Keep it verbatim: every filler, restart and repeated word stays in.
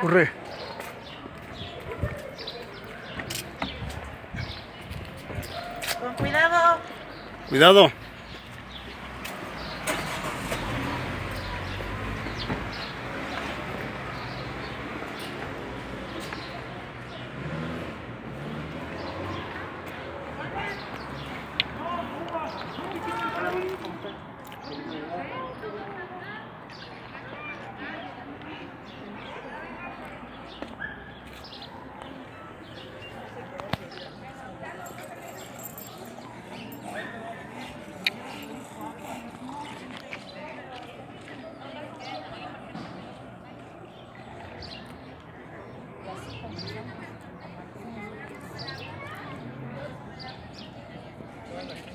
Corre. Con cuidado. Cuidado. Thank you.